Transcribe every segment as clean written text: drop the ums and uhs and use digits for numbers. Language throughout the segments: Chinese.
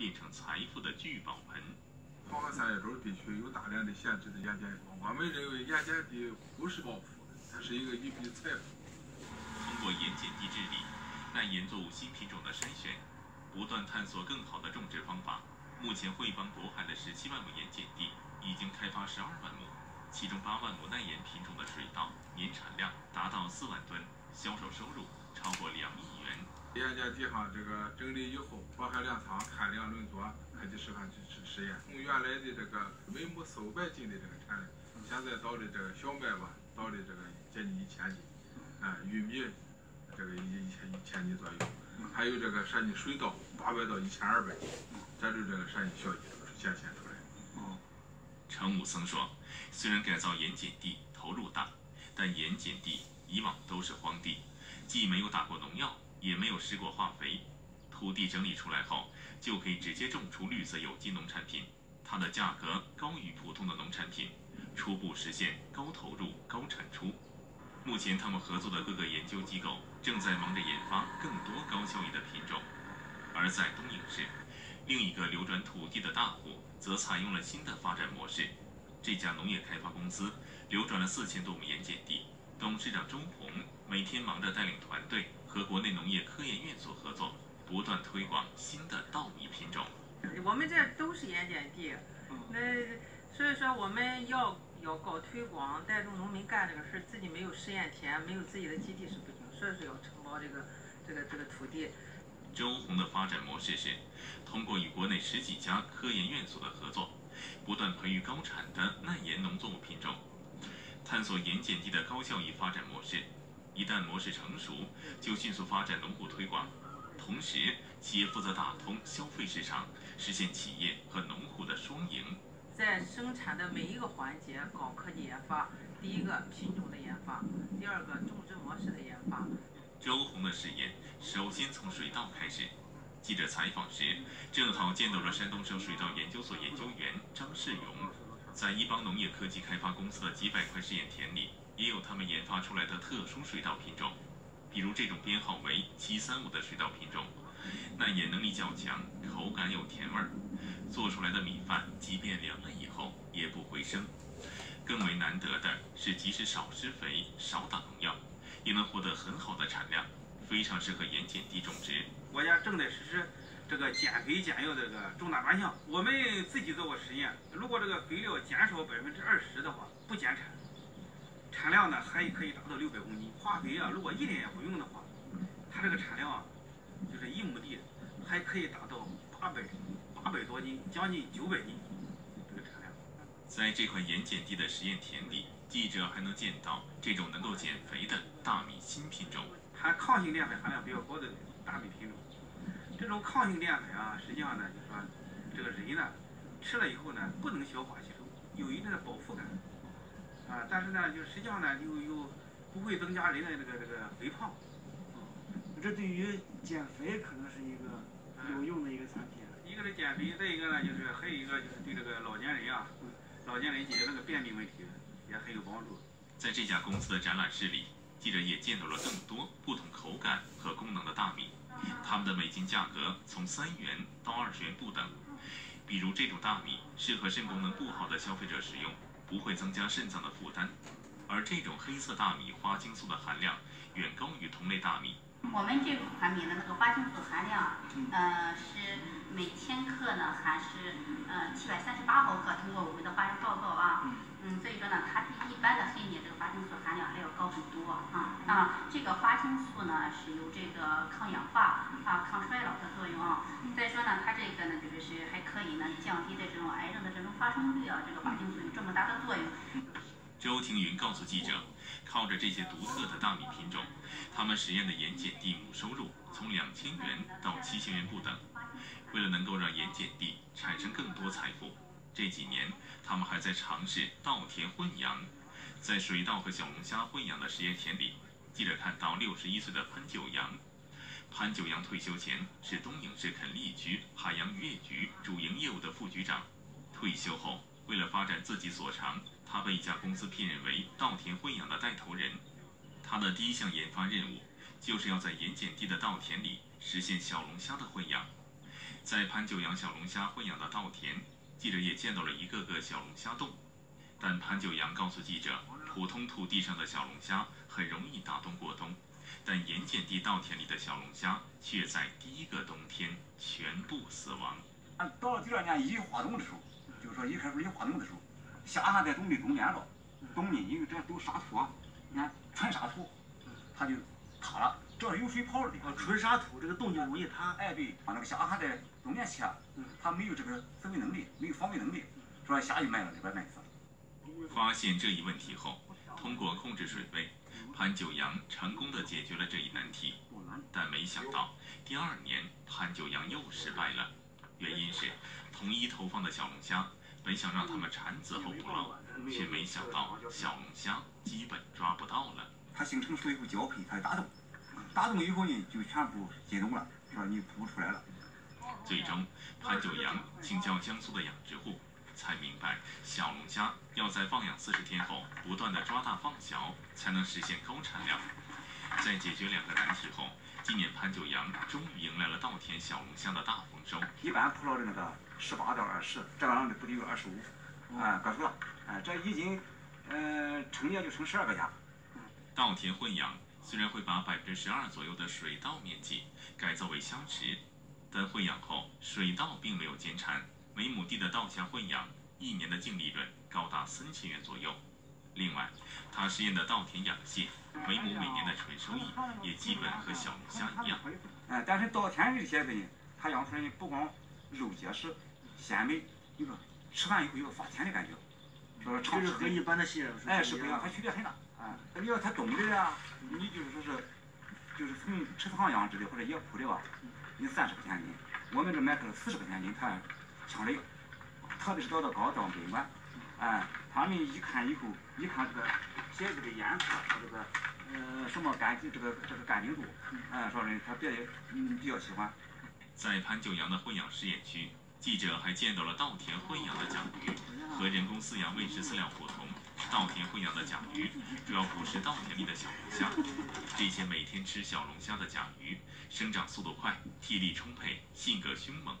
变成财富的聚宝盆。黄三角洲地区有大量的闲置的盐碱矿，我们认为盐碱地不是暴富的，它是一笔财富。通过盐碱地治理，耐盐作物新品种的筛选，不断探索更好的种植方法。目前惠邦渤海的17万亩盐碱地已经开发12万亩，其中8万亩耐盐品种的水稻，年产量达到4万吨，销售收入超过2亿元。 盐碱地上这个整理以后，渤海粮仓产量论作，科技示范去实验，从原来的这个每亩400-500斤的这个产量，现在到了这个小麦吧，到了这个接近1000斤，玉米这个一千斤左右，还有这个陕西水稻800到1200斤，这就是这个陕西小麦显现出来。程武僧说，虽然改造盐碱地投入大，但盐碱地以往都是荒地，既没有打过农药。 也没有施过化肥，土地整理出来后，就可以直接种出绿色有机农产品，它的价格高于普通的农产品，初步实现高投入高产出。目前，他们合作的各个研究机构正在忙着研发更多高效益的品种。而在东营市，另一个流转土地的大户则采用了新的发展模式。这家农业开发公司流转了4000多亩盐碱地，董事长周鹏每天忙着带领团队。 和国内农业科研院所合作，不断推广新的稻米品种。我们这都是盐碱地，那所以说我们要搞推广，带动农民干这个事，自己没有试验田，没有自己的基地是不行，所以说要承包这个土地。周红的发展模式是通过与国内10几家科研院所的合作，不断培育高产的耐盐农作物品种，探索盐碱地的高效益发展模式。 一旦模式成熟，就迅速发展农户推广，同时企业负责打通消费市场，实现企业和农户的双赢。在生产的每一个环节搞科技研发，第一个品种的研发，第二个种植模式的研发。周红的试验首先从水稻开始。记者采访时，正好见到了山东省水稻研究所研究员张世勇，在一邦农业科技开发公司的几百块试验田里。 也有他们研发出来的特殊水稻品种，比如这种编号为735的水稻品种，耐盐能力较强，口感有甜味儿，做出来的米饭即便凉了以后也不回升。更为难得的是，即使少施肥、少打农药，也能获得很好的产量，非常适合盐碱地种植。国家正在实施这个减肥减药的这个重大专项，我们自己做过实验，如果这个肥料减少20%的话，不减产。 产量呢还可以达到600公斤，化肥啊如果一点也不用的话，它这个产量啊，就是1亩地还可以达到800多斤，将近900斤这个产量。在这块盐碱地的实验田里，记者还能见到这种能够减肥的大米新品种，含抗性淀粉含量比较高的大米品种。这种抗性淀粉啊，实际上呢就是说，这个人呢吃了以后呢不能消化吸收，有一定的饱腹感。 啊，但是呢，就实际上呢，又不会增加人的这个肥胖，这对于减肥可能是一个有用的一个产品。一个是减肥，再一个呢，就是还有一个就是对这个老年人啊，老年人解决那个便秘问题也很有帮助。在这家公司的展览室里，记者也见到了更多不同口感和功能的大米，它们的每斤价格从3元到20元不等。比如这种大米适合肾功能不好的消费者使用。 不会增加肾脏的负担，而这种黑色大米花青素的含量远高于同类大米。我们这款米的那个花青素含量，是每1000克呢含是738毫克。通过我们的化学报告啊，所以说呢，它比一般的黑米这个花青素含量还要高很多啊。这个花青素呢是有这个抗氧化啊、抗衰老的作用啊。再说呢，它这个呢就是还可以呢降低这种癌症的这种发生率啊，这个花青素。 大的作用。周庭云告诉记者，靠着这些独特的大米品种，他们实验的盐碱地亩收入从2000元到7000元不等。为了能够让盐碱地产生更多财富，这几年他们还在尝试稻田混养。在水稻和小龙虾混养的实验田里，记者看到61岁的潘九阳。潘九阳退休前是东营市垦利局海洋渔业局主营业务的副局长，退休后。 为了发展自己所长，他被一家公司聘任为稻田混养的带头人。他的第一项研发任务就是要在盐碱地的稻田里实现小龙虾的混养。在潘就养小龙虾混养的稻田，记者也见到了一个个小龙虾洞。但潘就养告诉记者，普通土地上的小龙虾很容易打冬过冬，但盐碱地稻田里的小龙虾却在第一个冬天全部死亡。到第二年一化冬的时候，就是说一开始一化冬的时候，虾还在冬里冬眠着，冬里因为这都沙土啊，你看纯沙土，它就塌了。 这是有水泡的啊，纯沙土这个洞就容易塌。哎，对，把那个虾还在冬眠期啊，它没有这个自卫能力，没有防卫能力，所以虾就卖到里边卖死了。发现这一问题后，通过控制水位，潘九阳成功的解决了这一难题。但没想到第二年潘九阳又失败了，原因是统一投放的小龙虾，本想让它们产子后捕捞，却没想到小龙虾基本抓不到了。它形成水后交配，它打洞。 打洞以后呢，就全部解冻了，是吧？你捕不出来了。最终，潘九阳请教江苏的养殖户，才明白小龙虾要在放养40天后不断的抓大放小，才能实现高产量。在解决两个难题后，今年潘九阳终于迎来了稻田小龙虾的大丰收。一般捕捞的那个18到20，这样的不得有25，啊，个数了，哎，这一斤，成年就成12个虾。稻田混养。 虽然会把12%左右的水稻面积改造为虾池，但混养后水稻并没有减产，每亩地的稻虾混养一年的净利润高达3000元左右。另外，他实验的稻田养蟹，每亩每年的纯收益也基本和小龙虾一样。但是稻田这些呢，它养出来呢不光肉结实、鲜美，有个吃完以后有个发甜的感觉，说这是和一般的蟹是不一样，它区别很大。 哎，你要他懂的呀，你就是说是，就是从池塘养殖的或者野捕的吧，你30块钱斤，我们这卖个40块钱斤，他抢着要，特别是到高档宾馆，哎，他们一看以后，一看这个鞋子的颜色和这个什么干净，这个干净度，哎，说人他比较喜欢。在潘九阳的混养试验区，记者还见到了稻田混养的甲鱼和人工饲养喂食饲料不同。 稻田混养的甲鱼主要捕食稻田里的小龙虾，这些每天吃小龙虾的甲鱼生长速度快，体力充沛，性格凶猛。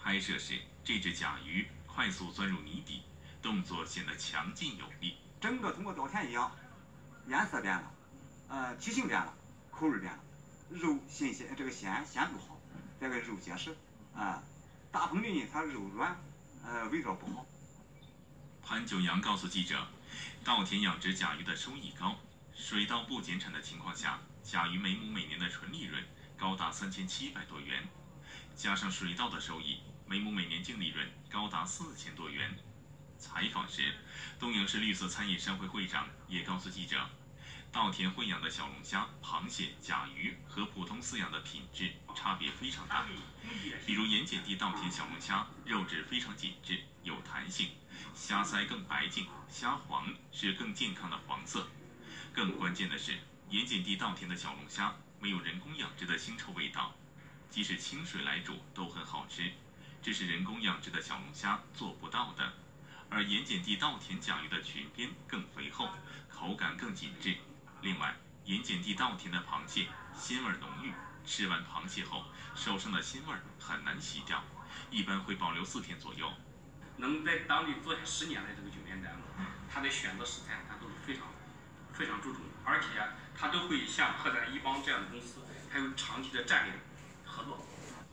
拍摄时，这只甲鱼快速钻入泥底，动作显得强劲有力。整个通过稻田一样，颜色变了，体型变了，口味变了，肉新鲜，这个鲜度好，再个肉结实啊。大棚里呢，它肉软，味道不好。潘九阳告诉记者。 稻田养殖甲鱼的收益高，水稻不减产的情况下，甲鱼每亩每年的纯利润高达3700多元，加上水稻的收益，每亩每年净利润高达4000多元。采访时，东阳市绿色餐饮商会会长也告诉记者，稻田混养的小龙虾、螃蟹、甲鱼和普通饲养的品质差别非常大，比如盐碱地稻田小龙虾肉质非常紧致，有弹性。 虾鳃更白净，虾黄是更健康的黄色。更关键的是，盐碱地稻田的小龙虾没有人工养殖的腥臭味道，即使清水来煮都很好吃，这是人工养殖的小龙虾做不到的。而盐碱地稻田甲鱼的裙边更肥厚，口感更紧致。另外，盐碱地稻田的螃蟹鲜味浓郁，吃完螃蟹后手上的腥味很难洗掉，一般会保留4天左右。 能在当地做下10年的这个酒店单位，他的选择食材他都是非常注重，而且他都会像和咱一帮这样的公司，还有长期的战略合作。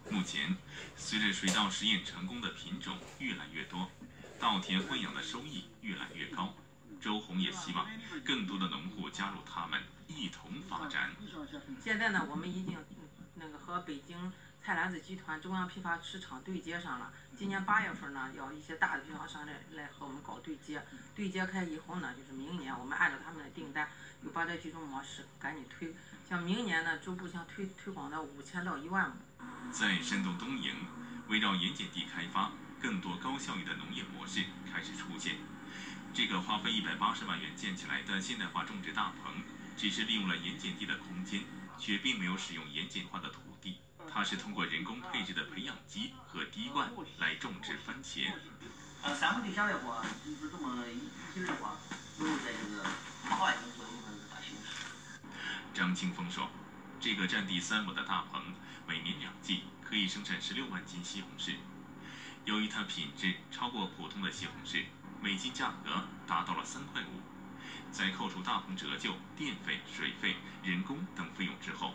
目前，随着水稻实验成功的品种越来越多，稻田混养的收益越来越高，周红也希望更多的农户加入他们一同发展。现在呢，我们已经那个和北京。 菜篮子集团中央批发市场对接上了，今年8月份呢，要一些大的批发商来和我们搞对接，对接开以后呢，就是明年我们按照他们的订单，有八代集中模式赶紧推，像明年呢，逐步向推广到5000到1万亩。在山东东营，围绕盐碱地开发，更多高效益的农业模式开始出现。这个花费180万元建起来的现代化种植大棚，只是利用了盐碱地的空间，却并没有使用盐碱化的土地。 它是通过人工配置的培养基和滴灌来种植番茄。三亩地下的话，就是这么一斤的话，都是在这个跨境做一个大形式。张清峰说，这个占地3亩的大棚，每年2季可以生产16万斤西红柿。由于它品质超过普通的西红柿，每斤价格达到了3.5块。在扣除大棚折旧、电费、水费、人工等费用之后，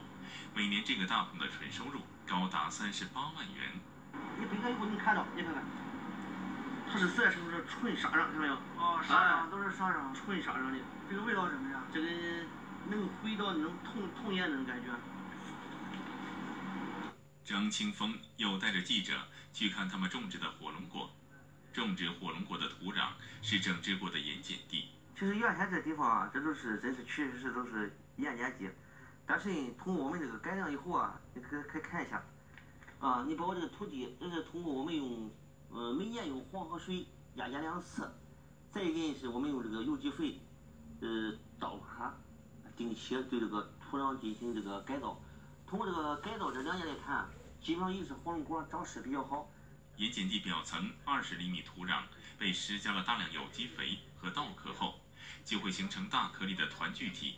每年这个大棚的纯收入高达38万元。你平根一会儿你看到，你看看，它是再生是纯杀瓤，看到没有？哦，杀瓤都是杀瓤，纯杀瓤的。这个味道怎么样？这个能回到那种童年那种感觉。 张清峰又带着记者去看他们种植的火龙果。种植火龙果的土壤是整治过的盐碱地。其实原先这地方啊，这都是真是确实是都是盐碱地，但是通过我们这个改良以后啊，你可以看一下，啊，你包括这个土地，这是通过我们用每年用黄河水压盐2次，再一个是我们用这个有机肥，稻壳，定期对这个土壤进行这个改造。 通过这个改造，这2年来看，基本上一是火龙果长势比较好。盐碱地表层20厘米土壤被施加了大量有机肥和稻壳后，就会形成大颗粒的团聚体，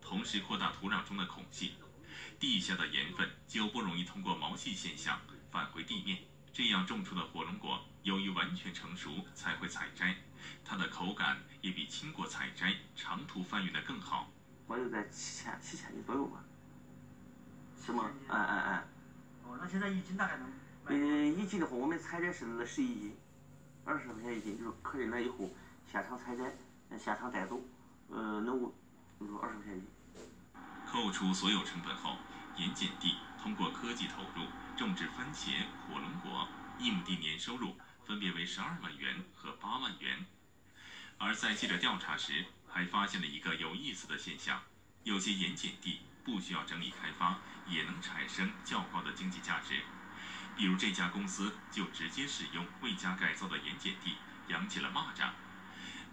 同时扩大土壤中的孔隙，地下的盐分就不容易通过毛细现象返回地面。这样种出的火龙果，由于完全成熟才会采摘，它的口感也比青果采摘长途贩运的更好。我就在7千斤左右吧。 什么？哎。哦，那现在一斤大概能？一斤的话，我们采摘是11斤，20块钱一斤，就是客人来以后现场采摘，现场带走，能就是20块钱一斤。扣除所有成本后，盐碱地通过科技投入种植番茄、火龙果，1亩地年收入分别为12万元和8万元。而在记者调查时，还发现了一个有意思的现象：有些盐碱地。 不需要整理开发，也能产生较高的经济价值。比如这家公司就直接使用为家改造的盐碱地养起了蚂蚱。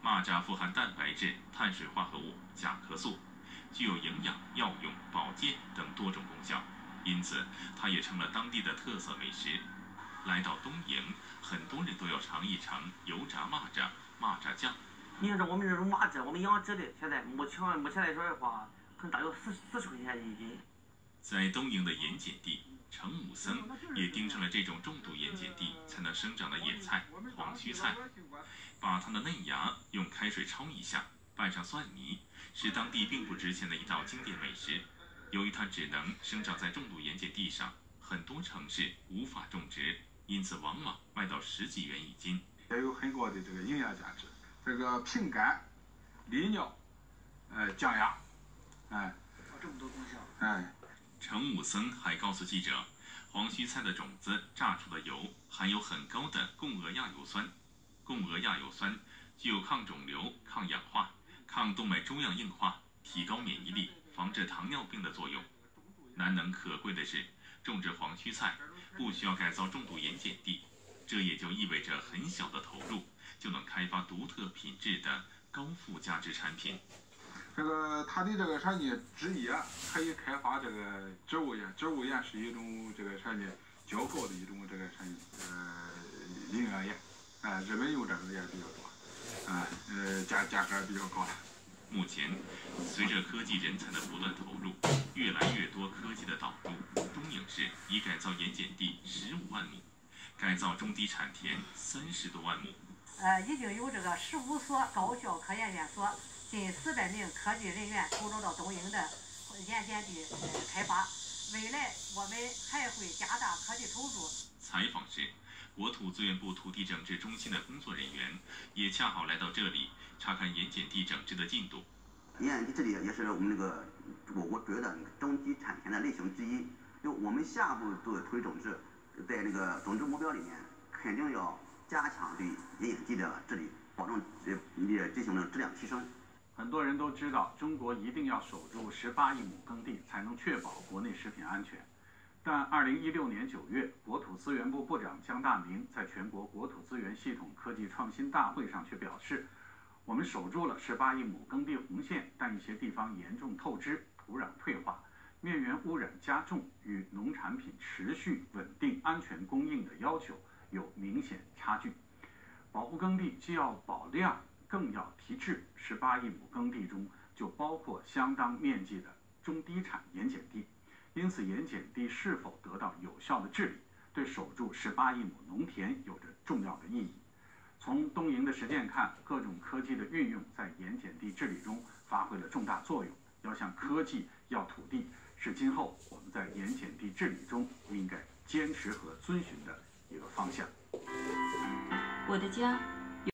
蚂蚱富含蛋白质、碳水化合物、甲壳素，具有营养、药用、保健等多种功效，因此它也成了当地的特色美食。来到东营，很多人都要尝一尝油炸蚂蚱、蚂蚱酱。你看，我们这种蚂蚱，我们养殖的，现在目前来说的话。 大约40块钱一斤。在东营的盐碱地，程武森也盯上了这种重度盐碱地才能生长的野菜黄曲菜，把它的嫩芽用开水焯一下，拌上蒜泥，是当地并不值钱的一道经典美食。由于它只能生长在重度盐碱地上，很多城市无法种植，因此往往卖到10几元一斤，也有很高的这个营养价值。这个平肝、利尿、降压。 哎，这么多功效！哎，程武森还告诉记者，黄须菜的种子榨出的油含有很高的共轭亚油酸，共轭亚油酸具有抗肿瘤、抗氧化、抗动脉粥样硬化、提高免疫力、防治糖尿病的作用。难能可贵的是，种植黄须菜不需要改造重度盐碱地，这也就意味着很小的投入就能开发独特品质的高附加值产品。 这个它的这个产品植业可以开发这个植物盐，植物盐是一种这个产品较高的一种这个产品营养盐，日本用这个盐比较多，价格比较高。目前，随着科技人才的不断投入，越来越多科技的导入，东营市已改造盐碱地15万亩，改造中低产田30多万亩。已经有这个15所高校科研院所。 近400名科技人员投入到东营的盐碱地开发，未来我们还会加大科技投入。采访时，国土资源部土地整治中心的工作人员也恰好来到这里查看盐碱地整治的进度。盐碱地治理也是我们这个我国主要的中低产田的类型之一，就我们下步做土地整治，在那个种植目标里面，肯定要加强对盐碱地的治理，保证进行质量提升。 很多人都知道，中国一定要守住18亿亩耕地，才能确保国内食品安全。但2016年9月，国土资源部部长姜大明在全国国土资源系统科技创新大会上却表示，我们守住了18亿亩耕地红线，但一些地方严重透支、土壤退化、面源污染加重，与农产品持续稳定安全供应的要求有明显差距。保护耕地既要保量。 更要提质，18亿亩耕地中就包括相当面积的中低产盐碱地，因此盐碱地是否得到有效的治理，对守住18亿亩农田有着重要的意义。从东营的实践看，各种科技的运用在盐碱地治理中发挥了重大作用。要向科技要土地，是今后我们在盐碱地治理中应该坚持和遵循的一个方向。我的家。